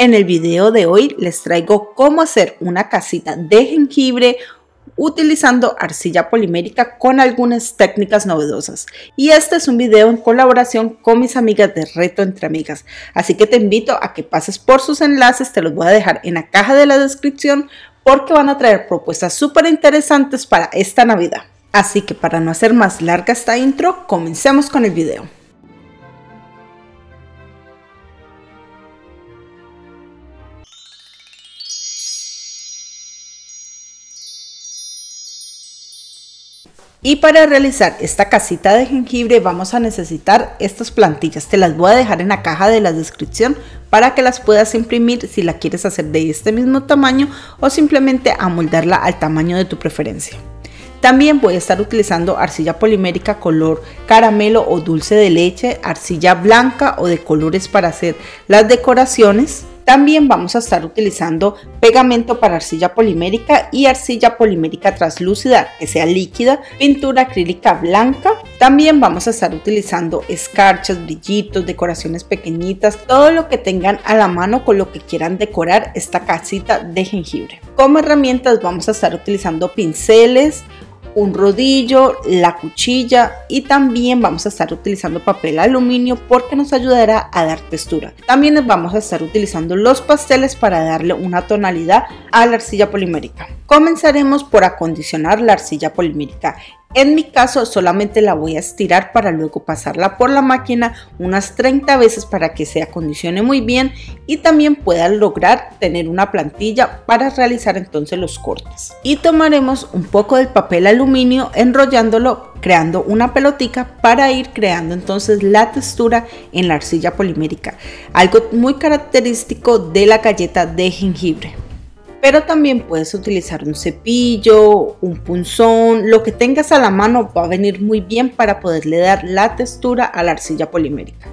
En el video de hoy les traigo cómo hacer una casita de jengibre utilizando arcilla polimérica con algunas técnicas novedosas. Y este es un video en colaboración con mis amigas de Reto Entre Amigas. Así que te invito a que pases por sus enlaces, te los voy a dejar en la caja de la descripción porque van a traer propuestas súper interesantes para esta Navidad. Así que para no hacer más larga esta intro, comencemos con el video. Y para realizar esta casita de jengibre vamos a necesitar estas plantillas, te las voy a dejar en la caja de la descripción para que las puedas imprimir si la quieres hacer de este mismo tamaño o simplemente amoldarla al tamaño de tu preferencia. También voy a estar utilizando arcilla polimérica color caramelo o dulce de leche, arcilla blanca o de colores para hacer las decoraciones. También vamos a estar utilizando pegamento para arcilla polimérica y arcilla polimérica translúcida que sea líquida, pintura acrílica blanca. También vamos a estar utilizando escarchas, brillitos, decoraciones pequeñitas, todo lo que tengan a la mano con lo que quieran decorar esta casita de jengibre. Como herramientas vamos a estar utilizando pinceles, un rodillo, la cuchilla y también vamos a estar utilizando papel aluminio porque nos ayudará a dar textura. También vamos a estar utilizando los pasteles para darle una tonalidad a la arcilla polimérica. Comenzaremos por acondicionar la arcilla polimérica. En mi caso solamente la voy a estirar para luego pasarla por la máquina unas 30 veces para que se acondicione muy bien y también pueda lograr tener una plantilla para realizar entonces los cortes. Y tomaremos un poco del papel aluminio enrollándolo, creando una pelotica para ir creando entonces la textura en la arcilla polimérica, algo muy característico de la galleta de jengibre. Pero también puedes utilizar un cepillo, un punzón, lo que tengas a la mano va a venir muy bien para poderle dar la textura a la arcilla polimérica.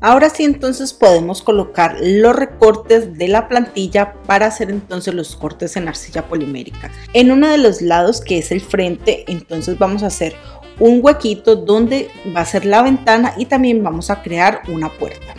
Ahora sí, entonces podemos colocar los recortes de la plantilla para hacer entonces los cortes en arcilla polimérica. En uno de los lados, que es el frente, entonces vamos a hacer un huequito donde va a ser la ventana y también vamos a crear una puerta.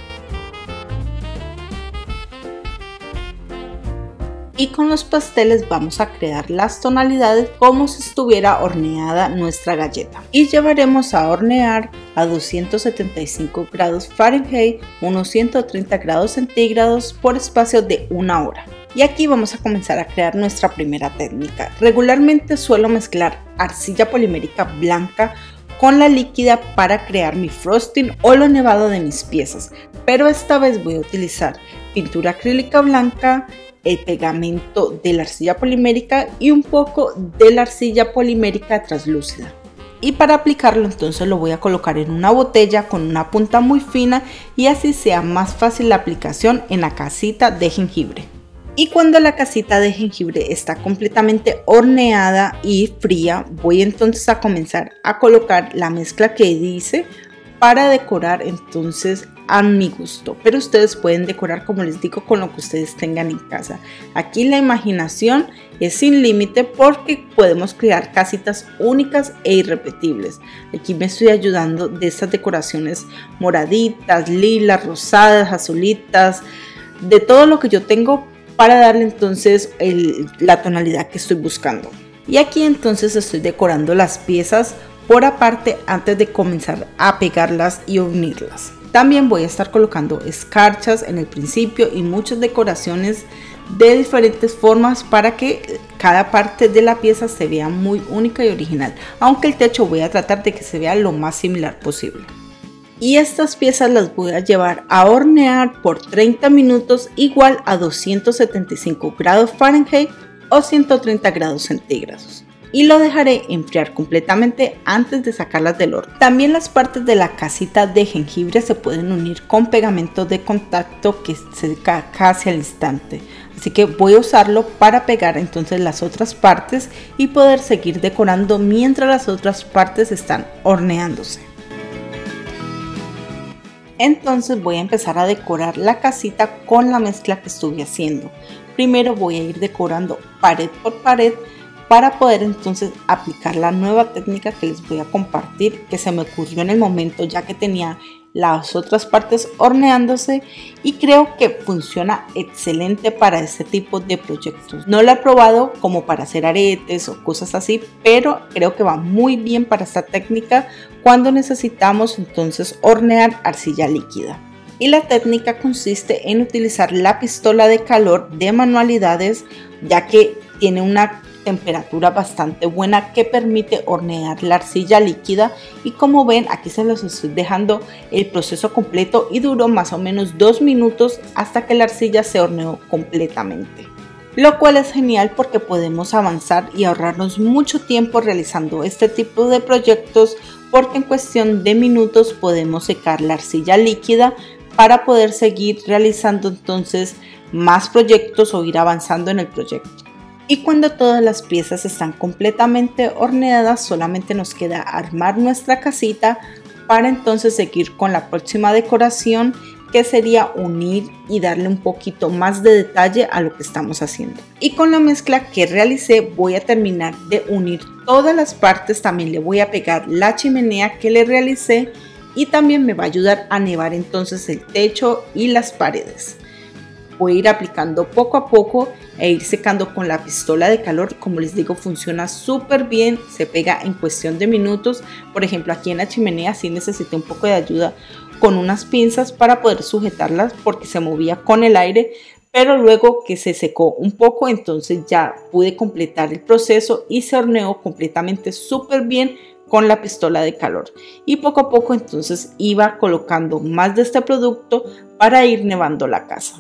Y con los pasteles vamos a crear las tonalidades como si estuviera horneada nuestra galleta. Y llevaremos a hornear a 275 grados Fahrenheit, unos 130 grados centígrados por espacio de una hora. Y aquí vamos a comenzar a crear nuestra primera técnica. Regularmente suelo mezclar arcilla polimérica blanca con la líquida para crear mi frosting o lo nevado de mis piezas. Pero esta vez voy a utilizar pintura acrílica blanca, el pegamento de la arcilla polimérica y un poco de la arcilla polimérica translúcida. Y para aplicarlo entonces lo voy a colocar en una botella con una punta muy fina y así sea más fácil la aplicación en la casita de jengibre. Y cuando la casita de jengibre está completamente horneada y fría, voy entonces a comenzar a colocar la mezcla que hice para decorar entonces a mi gusto, pero ustedes pueden decorar, como les digo, con lo que ustedes tengan en casa. Aquí la imaginación es sin límite porque podemos crear casitas únicas e irrepetibles. Aquí me estoy ayudando de estas decoraciones moraditas, lilas, rosadas, azulitas, de todo lo que yo tengo para darle entonces la tonalidad que estoy buscando. Y aquí entonces estoy decorando las piezas por aparte antes de comenzar a pegarlas y unirlas. También voy a estar colocando escarchas en el principio y muchas decoraciones de diferentes formas para que cada parte de la pieza se vea muy única y original, aunque el techo voy a tratar de que se vea lo más similar posible. Y estas piezas las voy a llevar a hornear por 30 minutos igual a 275 grados Fahrenheit o 130 grados centígrados. Y lo dejaré enfriar completamente antes de sacarlas del horno. También las partes de la casita de jengibre se pueden unir con pegamento de contacto que se seca casi al instante. Así que voy a usarlo para pegar entonces las otras partes y poder seguir decorando mientras las otras partes están horneándose. Entonces voy a empezar a decorar la casita con la mezcla que estuve haciendo. Primero voy a ir decorando pared por pared para poder entonces aplicar la nueva técnica que les voy a compartir, que se me ocurrió en el momento ya que tenía las otras partes horneándose, y creo que funciona excelente para este tipo de proyectos. No lo he probado como para hacer aretes o cosas así, pero creo que va muy bien para esta técnica cuando necesitamos entonces hornear arcilla líquida. Y la técnica consiste en utilizar la pistola de calor de manualidades, ya que tiene una temperatura bastante buena que permite hornear la arcilla líquida. Y como ven, aquí se los estoy dejando el proceso completo y duró más o menos 2 minutos hasta que la arcilla se horneó completamente, lo cual es genial porque podemos avanzar y ahorrarnos mucho tiempo realizando este tipo de proyectos, porque en cuestión de minutos podemos secar la arcilla líquida para poder seguir realizando entonces más proyectos o ir avanzando en el proyecto. Y cuando todas las piezas están completamente horneadas, solamente nos queda armar nuestra casita para entonces seguir con la próxima decoración, que sería unir y darle un poquito más de detalle a lo que estamos haciendo. Y con la mezcla que realicé voy a terminar de unir todas las partes, también le voy a pegar la chimenea que le realicé, y también me va a ayudar a nevar entonces el techo y las paredes. Voy a ir aplicando poco a poco e ir secando con la pistola de calor. Como les digo, funciona súper bien, se pega en cuestión de minutos. Por ejemplo, aquí en la chimenea sí necesité un poco de ayuda con unas pinzas para poder sujetarlas porque se movía con el aire, pero luego que se secó un poco, entonces ya pude completar el proceso y se horneó completamente súper bien con la pistola de calor. Y poco a poco entonces iba colocando más de este producto para ir nevando la casa.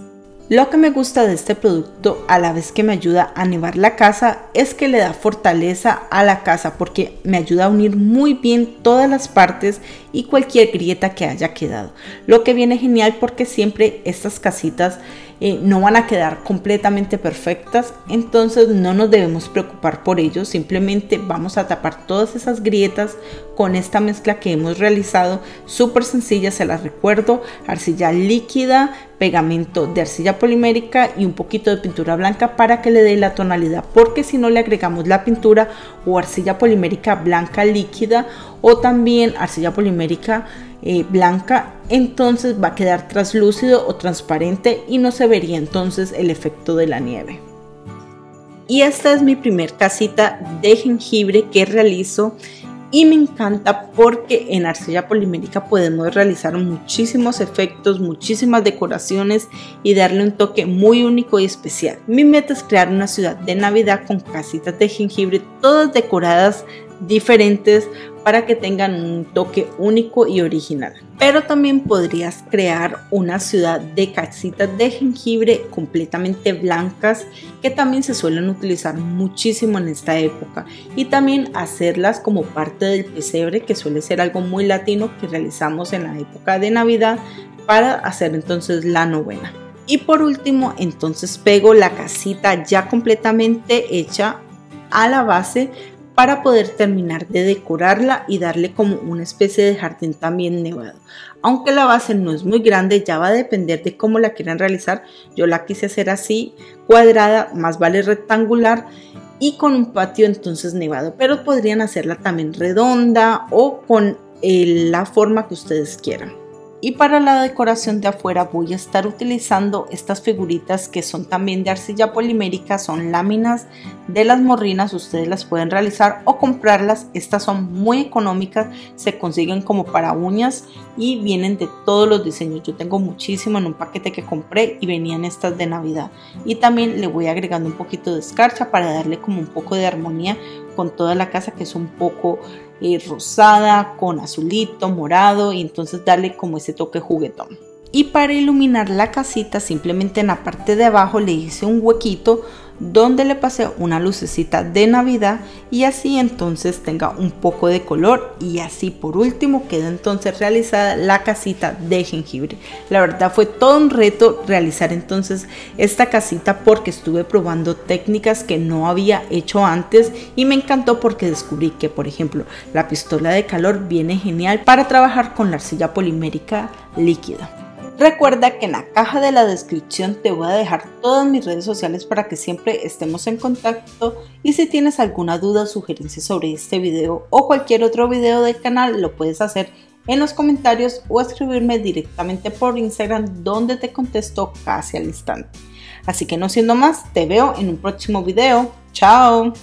Lo que me gusta de este producto, a la vez que me ayuda a nevar la casa, es que le da fortaleza a la casa porque me ayuda a unir muy bien todas las partes y cualquier grieta que haya quedado. Lo que viene genial porque siempre estas casitas no van a quedar completamente perfectas, entonces no nos debemos preocupar por ello. Simplemente vamos a tapar todas esas grietas con esta mezcla que hemos realizado, súper sencilla, se las recuerdo: arcilla líquida, pegamento de arcilla polimérica y un poquito de pintura blanca para que le dé la tonalidad, porque si no le agregamos la pintura o arcilla polimérica blanca líquida o también arcilla polimérica blanca, entonces va a quedar traslúcido o transparente y no se vería entonces el efecto de la nieve. Y esta es mi primer casita de jengibre que realizo. Y me encanta porque en arcilla polimérica podemos realizar muchísimos efectos, muchísimas decoraciones y darle un toque muy único y especial. Mi meta es crear una ciudad de Navidad con casitas de jengibre, todas decoradas diferentes para que tengan un toque único y original. Pero también podrías crear una ciudad de casitas de jengibre completamente blancas, que también se suelen utilizar muchísimo en esta época, y también hacerlas como parte del pesebre, que suele ser algo muy latino que realizamos en la época de Navidad para hacer entonces la novena. Y por último entonces pego la casita ya completamente hecha a la base para poder terminar de decorarla y darle como una especie de jardín también nevado. Aunque la base no es muy grande, ya va a depender de cómo la quieran realizar. Yo la quise hacer así, cuadrada, más vale rectangular, y con un patio entonces nevado, pero podrían hacerla también redonda o con la forma que ustedes quieran. Y para la decoración de afuera voy a estar utilizando estas figuritas que son también de arcilla polimérica, son láminas de las morrinas, ustedes las pueden realizar o comprarlas, estas son muy económicas, se consiguen como para uñas y vienen de todos los diseños. Yo tengo muchísimo en un paquete que compré y venían estas de Navidad, y también le voy agregando un poquito de escarcha para darle como un poco de armonía con toda la casa, que es un poco rosada con azulito, morado, y entonces darle como ese toque juguetón. Y para iluminar la casita, simplemente en la parte de abajo le hice un huequito donde le pasé una lucecita de Navidad, y así entonces tenga un poco de color, y así por último queda entonces realizada la casita de jengibre. La verdad fue todo un reto realizar entonces esta casita porque estuve probando técnicas que no había hecho antes, y me encantó porque descubrí que, por ejemplo, la pistola de calor viene genial para trabajar con la arcilla polimérica líquida. Recuerda que en la caja de la descripción te voy a dejar todas mis redes sociales para que siempre estemos en contacto, y si tienes alguna duda o sugerencia sobre este video o cualquier otro video del canal, lo puedes hacer en los comentarios o escribirme directamente por Instagram, donde te contesto casi al instante. Así que no siendo más, te veo en un próximo video. ¡Chao!